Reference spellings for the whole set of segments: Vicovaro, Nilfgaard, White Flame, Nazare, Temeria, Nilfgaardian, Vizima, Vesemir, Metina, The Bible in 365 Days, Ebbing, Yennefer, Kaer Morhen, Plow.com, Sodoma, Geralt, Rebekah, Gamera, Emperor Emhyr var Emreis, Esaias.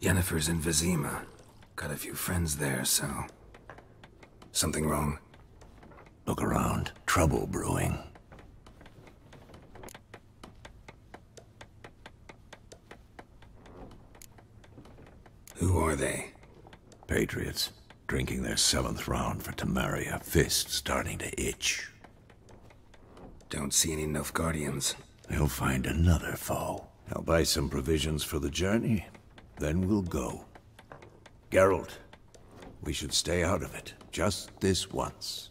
Yennefer's in Vizima. Got a few friends there, so... Something wrong? Look around. Trouble brewing. Who are they? Patriots. Drinking their 7th round for Temeria. Fists starting to itch. Don't see any Nilfgaardians. They'll find another foe. I'll buy some provisions for the journey. Then we'll go. Geralt, we should stay out of it. Just this once.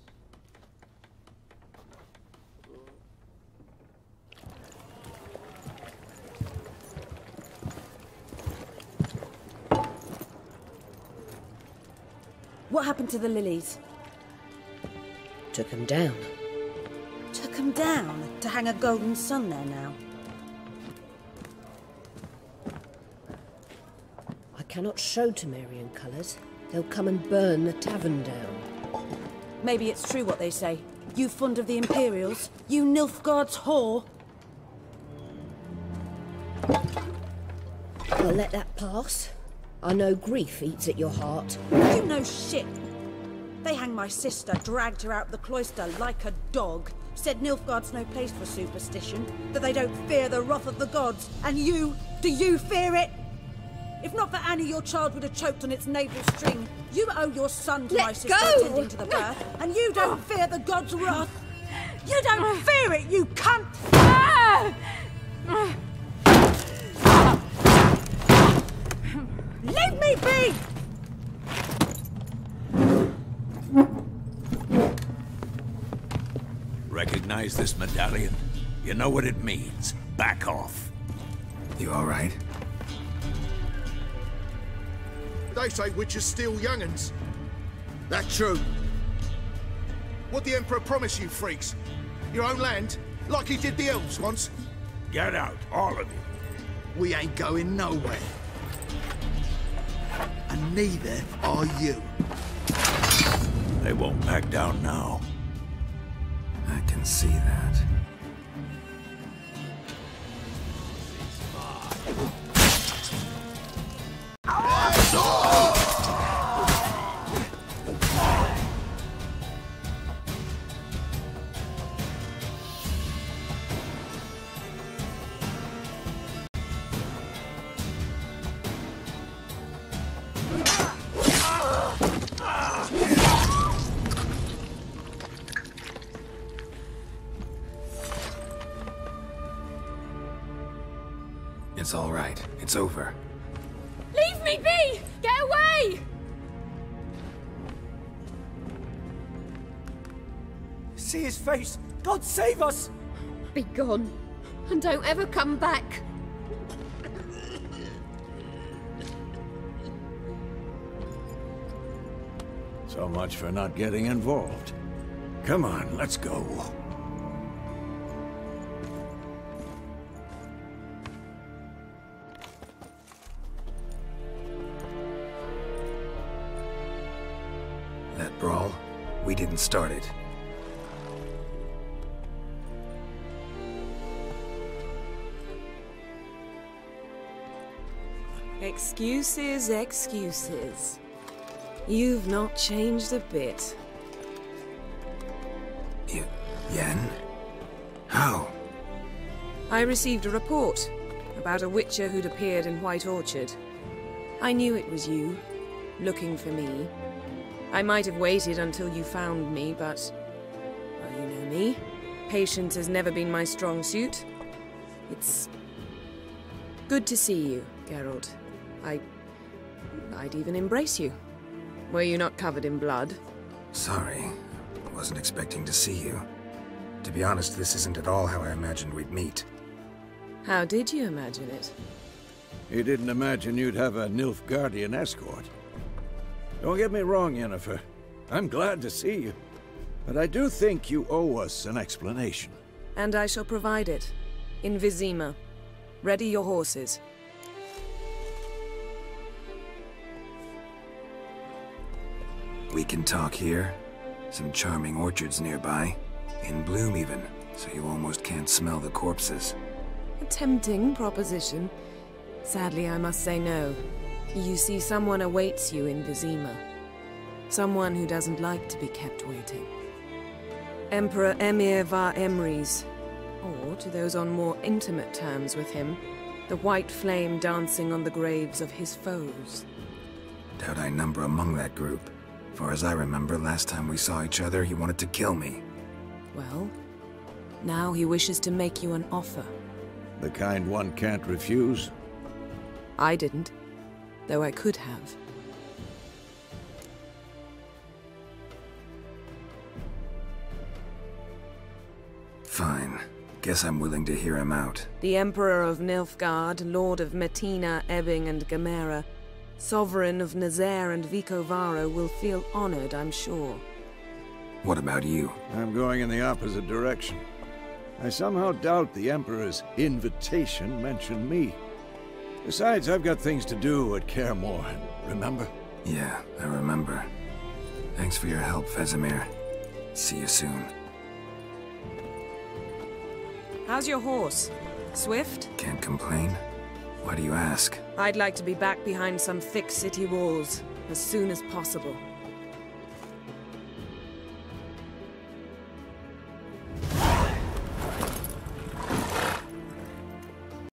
What happened to the lilies? Took them down. Took them down? To hang a golden sun there now? I cannot show Temerian colours. They'll come and burn the tavern down. Maybe it's true what they say. You fond of the Imperials? You Nilfgaard's whore? I'll let that pass. I know grief eats at your heart. You know shit! They hanged my sister, dragged her out the cloister like a dog. Said Nilfgaard's no place for superstition, that they don't fear the wrath of the gods. And you, do you fear it? If not for Annie, your child would have choked on its navel string. You owe your son to my sister attending to the birth, and you don't fear the gods' wrath. You don't fear it, you cunt! Leave me be! Recognize this medallion? You know what it means. Back off. You all right? They say witches steal young'uns. That's true. What the Emperor promised you, freaks? Your own land, like he did the elves once. Get out, all of you. We ain't going nowhere. And neither are you. They won't back down now. I can see that. It's all right. It's over. Leave me be! Get away! See his face! God save us! Be gone. And don't ever come back. So much for not getting involved. Come on, let's go. Brawl, we didn't start it. Excuses, excuses. You've not changed a bit. Yen? How? I received a report about a witcher who'd appeared in White Orchard. I knew it was you, looking for me. I might have waited until you found me, but... Well, you know me. Patience has never been my strong suit. It's... good to see you, Geralt. I'd even embrace you. Were you not covered in blood? Sorry. Wasn't expecting to see you. To be honest, this isn't at all how I imagined we'd meet. How did you imagine it? You didn't imagine you'd have a Nilfgaardian escort. Don't get me wrong, Yennefer. I'm glad to see you. But I do think you owe us an explanation. And I shall provide it. In Vizima. Ready your horses. We can talk here. Some charming orchards nearby. In bloom, even. So you almost can't smell the corpses. A tempting proposition. Sadly, I must say no. You see, someone awaits you in Vizima. Someone who doesn't like to be kept waiting. Emperor Emhyr var Emreis, or, to those on more intimate terms with him, the White Flame dancing on the graves of his foes. Doubt I number among that group. For as I remember, last time we saw each other, he wanted to kill me. Well, now he wishes to make you an offer. The kind one can't refuse? I didn't, though I could have. Fine. Guess I'm willing to hear him out. The Emperor of Nilfgaard, Lord of Metina, Ebbing and Gamera, Sovereign of Nazare and Vicovaro will feel honored, I'm sure. What about you? I'm going in the opposite direction. I somehow doubt the Emperor's invitation mentioned me. Besides, I've got things to do at Kaer Morhen, remember? Yeah, I remember. Thanks for your help, Vesemir. See you soon. How's your horse? Swift? Can't complain. Why do you ask? I'd like to be back behind some thick city walls as soon as possible.